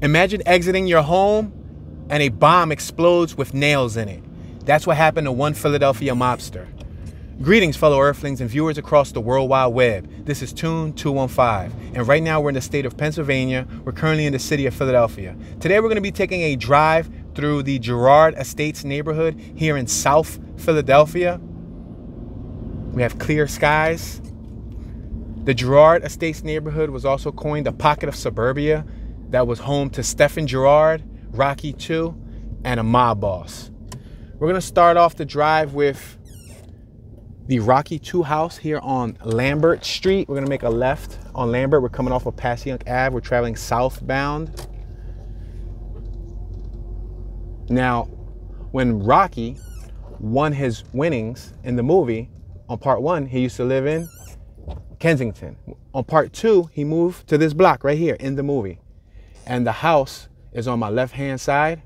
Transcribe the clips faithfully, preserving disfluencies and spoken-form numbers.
Imagine exiting your home and a bomb explodes with nails in it. That's what happened to one Philadelphia mobster. Greetings, fellow Earthlings and viewers across the World Wide Web. This is Toon two one five, and right now we're in the state of Pennsylvania. We're currently in the city of Philadelphia. Today we're going to be taking a drive through the Girard Estates neighborhood here in South Philadelphia. We have clear skies. The Girard Estates neighborhood was also coined the pocket of suburbia that was home to Stephen Girard, Rocky two, and a mob boss. We're going to start off the drive with the Rocky two house here on Lambert Street. We're going to make a left on Lambert. We're coming off of Passyunk Avenue. We're traveling southbound. Now, when Rocky won his winnings in the movie, on part one, he used to live in Kensington. On part two, he moved to this block right here in the movie. And the house is on my left-hand side,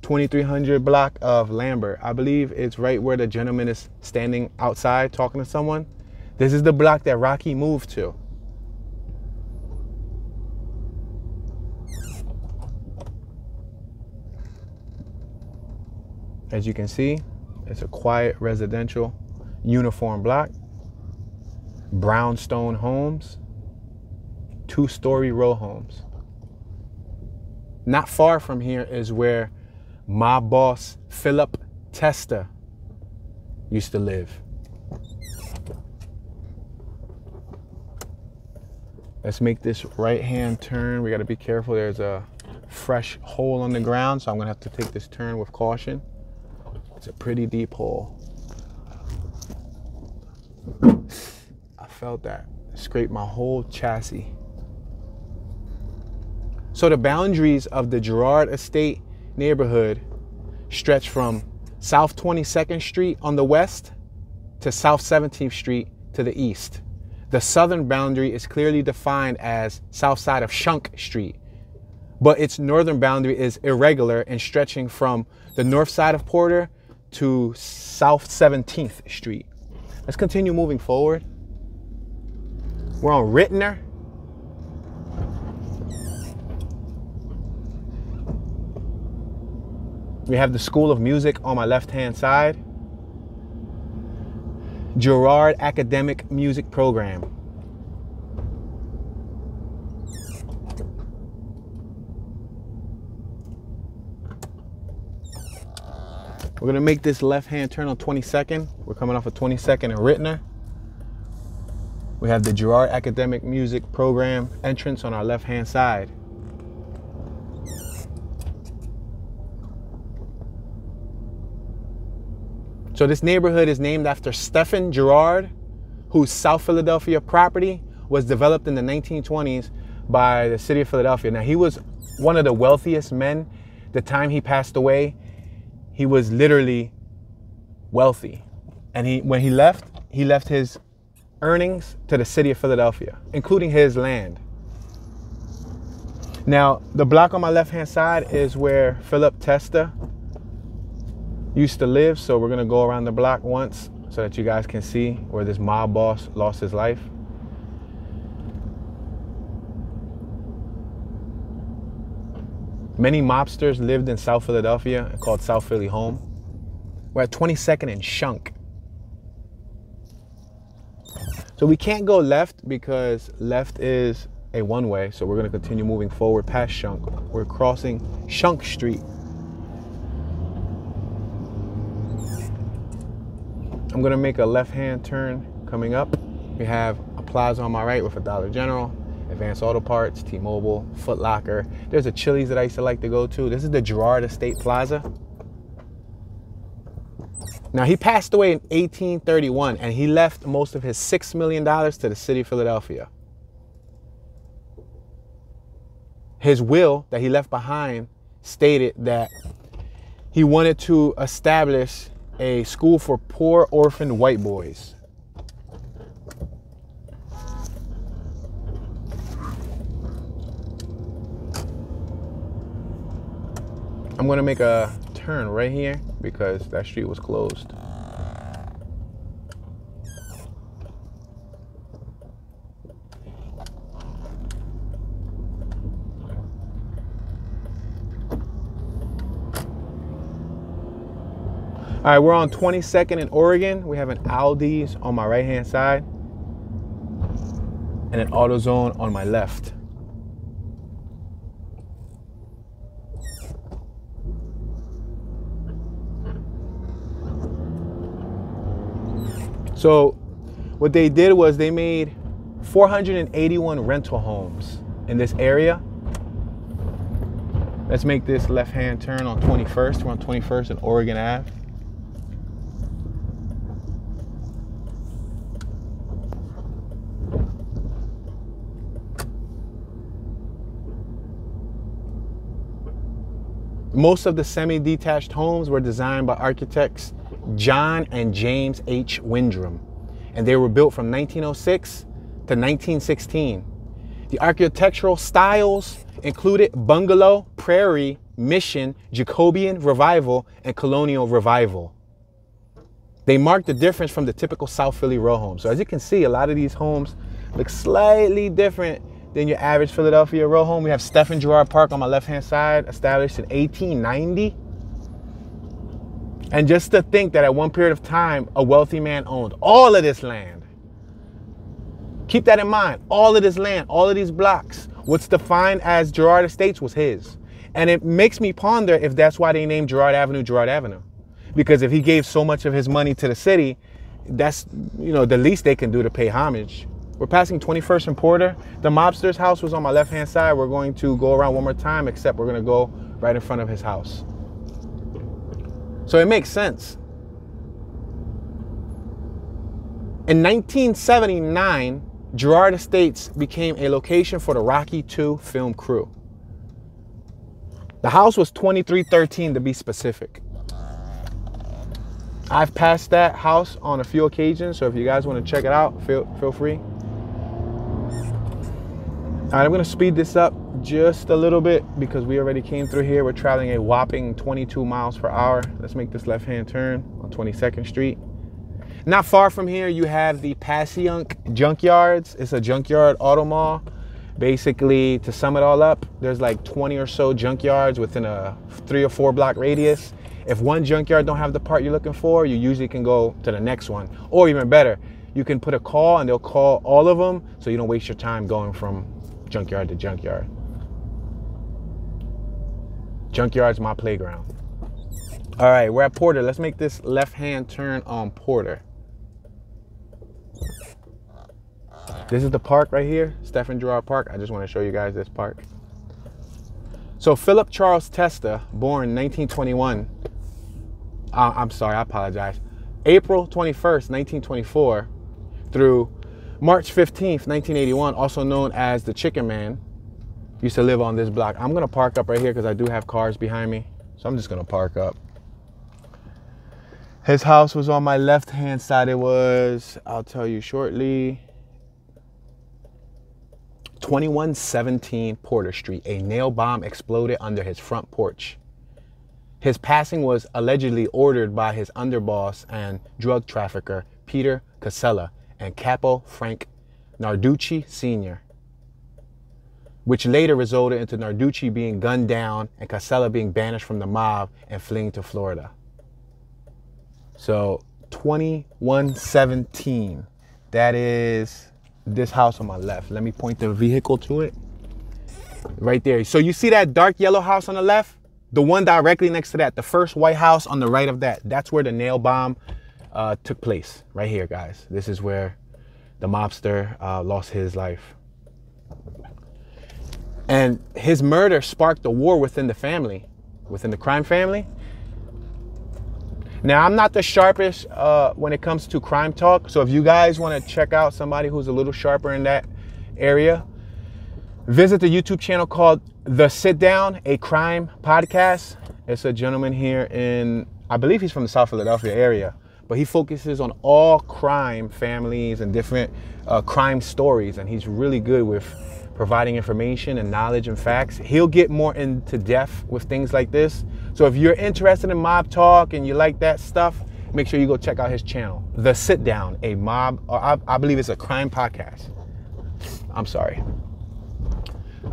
twenty-three hundred block of Lambert. I believe it's right where the gentleman is standing outside talking to someone. This is the block that Rocky moved to. As you can see, it's a quiet residential uniform block. Brownstone homes, two-story row homes. Not far from here is where mob boss Philip Testa used to live. Let's make this right-hand turn. We gotta be careful. There's a fresh hole on the ground, so I'm gonna have to take this turn with caution. It's a pretty deep hole. I felt that. Scraped my whole chassis. So the boundaries of the Girard Estate neighborhood stretch from South twenty-second Street on the west to South seventeenth Street to the east. The southern boundary is clearly defined as south side of Shunk Street, but its northern boundary is irregular and stretching from the north side of Porter to South seventeenth Street. Let's continue moving forward. We're on Rittner. We have the School of Music on my left-hand side. Girard Academic Music Program. We're gonna make this left-hand turn on twenty-second. We're coming off of twenty-second and Rittner. We have the Girard Academic Music Program entrance on our left-hand side. So this neighborhood is named after Stephen Girard, whose South Philadelphia property was developed in the nineteen twenties by the city of Philadelphia. Now, he was one of the wealthiest men. The time he passed away, he was literally wealthy. And he, when he left, he left his earnings to the city of Philadelphia, including his land. Now, the block on my left-hand side is where Philip Testa used to live, so we're gonna go around the block once so that you guys can see where this mob boss lost his life. Many mobsters lived in South Philadelphia and called South Philly home. We're at twenty-second and Shunk. So we can't go left because left is a one-way, so we're gonna continue moving forward past Shunk. We're crossing Shunk Street. I'm gonna make a left-hand turn coming up. We have a plaza on my right with a Dollar General, Advanced Auto Parts, T-Mobile, Foot Locker. There's a Chili's that I used to like to go to. This is the Girard Estate Plaza. Now, he passed away in eighteen thirty-one, and he left most of his six million dollars to the city of Philadelphia. His will that he left behind stated that he wanted to establish a school for poor orphaned white boys. I'm gonna make a turn right here because that street was closed. All right, we're on twenty-second in Oregon. We have an Aldi's on my right-hand side and an AutoZone on my left. So what they did was they made four hundred eighty-one rental homes in this area. Let's make this left-hand turn on twenty-first. We're on twenty-first and Oregon Avenue. Most of the semi-detached homes were designed by architects John and James H. Windrum, and they were built from nineteen oh six to nineteen sixteen. The architectural styles included bungalow, prairie, mission, Jacobean revival, and colonial revival. They marked the difference from the typical South Philly row home. So as you can see, a lot of these homes look slightly different than your average Philadelphia row home. We have Stephen Girard Park on my left-hand side, established in eighteen ninety. And just to think that at one period of time, a wealthy man owned all of this land. Keep that in mind, all of this land, all of these blocks, what's defined as Girard Estates was his. And it makes me ponder if that's why they named Girard Avenue Girard Avenue. Because if he gave so much of his money to the city, that's, you know, the least they can do to pay homage. We're passing twenty-first and Porter. The mobster's house was on my left-hand side. We're going to go around one more time, except we're gonna go right in front of his house. So it makes sense. In nineteen seventy-nine, Girard Estates became a location for the Rocky two film crew. The house was twenty-three thirteen to be specific. I've passed that house on a few occasions, so if you guys wanna check it out, feel, feel free. All right, I'm gonna speed this up just a little bit because we already came through here. We're traveling a whopping twenty-two miles per hour. Let's make this left-hand turn on twenty-second Street. Not far from here, you have the Passyunk Junkyards. It's a junkyard auto mall. Basically, to sum it all up, there's like twenty or so junkyards within a three or four block radius. If one junkyard don't have the part you're looking for, you usually can go to the next one. Or even better, you can put a call and they'll call all of them so you don't waste your time going from junkyard to junkyard. Junkyard's my playground. All right, we're at Porter. Let's make this left-hand turn on Porter. This is the park right here, Stephen Girard Park. I just want to show you guys this park. So Philip Charles Testa, born nineteen twenty-one. Uh, I'm sorry, I apologize. April twenty-first, nineteen twenty-four through March fifteenth, nineteen eighty-one, also known as the Chicken Man, used to live on this block. I'm gonna park up right here because I do have cars behind me. So I'm just gonna park up. His house was on my left-hand side. It was, I'll tell you shortly, twenty-one seventeen Porter Street. A nail bomb exploded under his front porch. His passing was allegedly ordered by his underboss and drug trafficker, Peter Casella, and Capo Frank Narducci, Senior, which later resulted into Narducci being gunned down and Casella being banished from the mob and fleeing to Florida. So twenty-one seventeen, that is this house on my left. Let me point the vehicle to it. Right there. So you see that dark yellow house on the left? The one directly next to that, the first white house on the right of that. That's where the nail bomb uh, took place, right here, guys. This is where the mobster uh, lost his life. And his murder sparked a war within the family, within the crime family. Now, I'm not the sharpest uh, when it comes to crime talk. So if you guys want to check out somebody who's a little sharper in that area, visit the YouTube channel called The Sit Down, a crime podcast. It's a gentleman here in, I believe he's from the South Philadelphia area, but he focuses on all crime families and different uh, crime stories. And he's really good with providing information and knowledge and facts. He'll get more into depth with things like this. So if you're interested in mob talk and you like that stuff, make sure you go check out his channel, The Sit Down, a mob, or I, I believe it's a crime podcast. I'm sorry.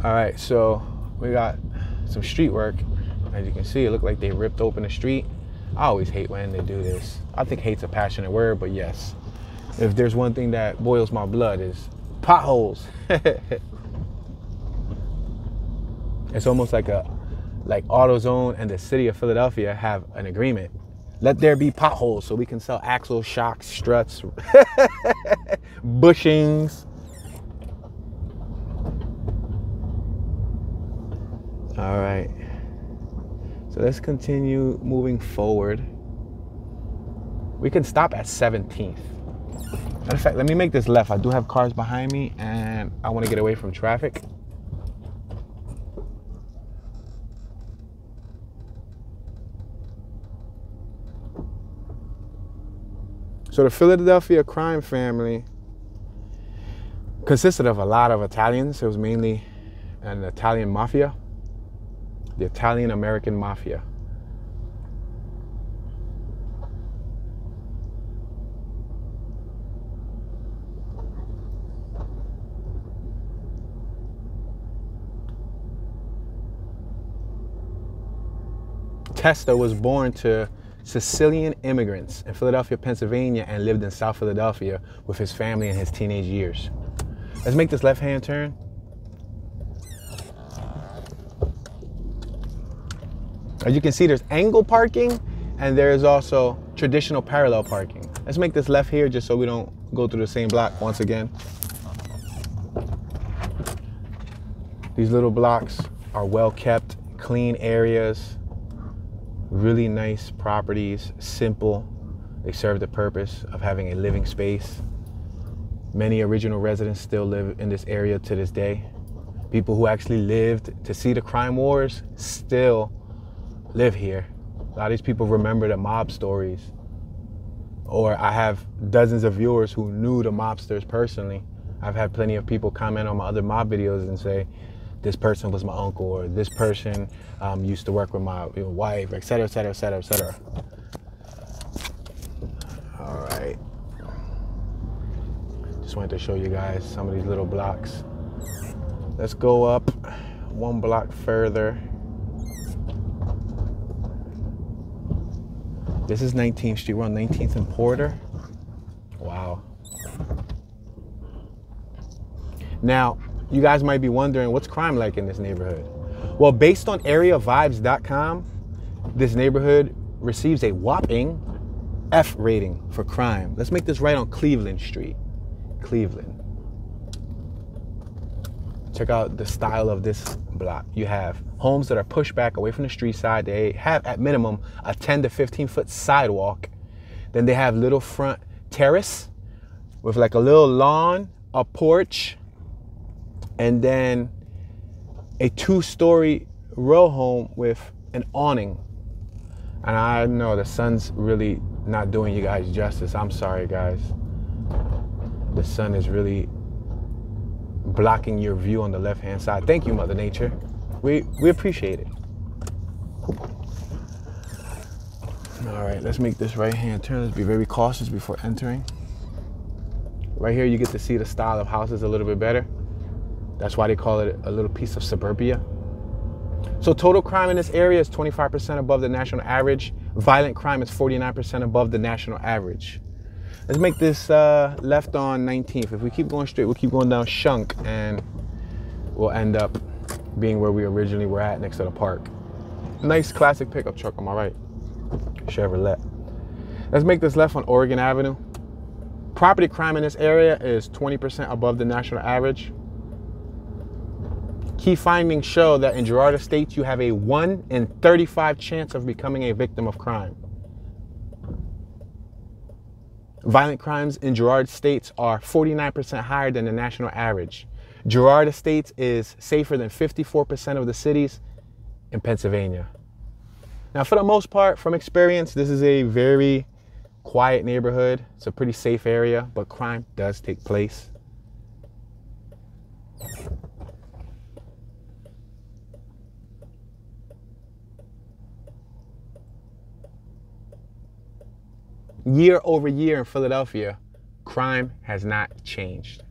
All right, so we got some street work. As you can see, it looked like they ripped open the street. I always hate when they do this. I think hate's a passionate word, but yes. If there's one thing that boils my blood, is potholes. It's almost like a, like AutoZone and the city of Philadelphia have an agreement. Let there be potholes so we can sell axle, shocks, struts, bushings. All right. So let's continue moving forward. We can stop at seventeenth. Matter of fact, let me make this left. I do have cars behind me and I want to get away from traffic. So the Philadelphia crime family consisted of a lot of Italians. It was mainly an Italian mafia, the Italian-American mafia. Testa was born to Sicilian immigrants in Philadelphia, Pennsylvania, and lived in South Philadelphia with his family in his teenage years. Let's make this left-hand turn. As you can see, there's angle parking, and there is also traditional parallel parking. Let's make this left here just so we don't go through the same block once again. These little blocks are well-kept, clean areas. Really nice properties, simple. They serve the purpose of having a living space. Many original residents still live in this area to this day. People who actually lived to see the crime wars still live here. A lot of these people remember the mob stories. Or I have dozens of viewers who knew the mobsters personally. I've had plenty of people comment on my other mob videos and say, this person was my uncle, or this person um, used to work with my you know, wife, et cetera, et cetera, et cetera, et cetera. All right. Just wanted to show you guys some of these little blocks. Let's go up one block further. This is nineteenth Street. We're on nineteenth and Porter. Wow. Now, you guys might be wondering, what's crime like in this neighborhood? Well, based on area vibes dot com, this neighborhood receives a whopping F rating for crime. Let's make this right on Cleveland Street. Cleveland. Check out the style of this block. You have homes that are pushed back away from the street side. They have, at minimum, a ten to fifteen foot sidewalk. Then they have little front terrace with like a little lawn, a porch, and then a two-story row home with an awning. And I know the sun's really not doing you guys justice. I'm sorry, guys. The sun is really blocking your view on the left-hand side. Thank you, Mother Nature. We, we appreciate it. All right, let's make this right-hand turn. Let's be very cautious before entering. Right here, you get to see the style of houses a little bit better. That's why they call it a little piece of suburbia. So total crime in this area is twenty-five percent above the national average. Violent crime is forty-nine percent above the national average. Let's make this uh, left on nineteenth. If we keep going straight, we'll keep going down Shunk and we'll end up being where we originally were at, next to the park. Nice classic pickup truck on my right, Chevrolet. Let's make this left on Oregon Avenue. Property crime in this area is twenty percent above the national average. Key findings show that in Girard Estates, you have a one in thirty-five chance of becoming a victim of crime. Violent crimes in Girard Estates are forty-nine percent higher than the national average. Girard Estates is safer than fifty-four percent of the cities in Pennsylvania. Now, for the most part, from experience, this is a very quiet neighborhood. It's a pretty safe area, but crime does take place. Year over year in Philadelphia, crime has not changed.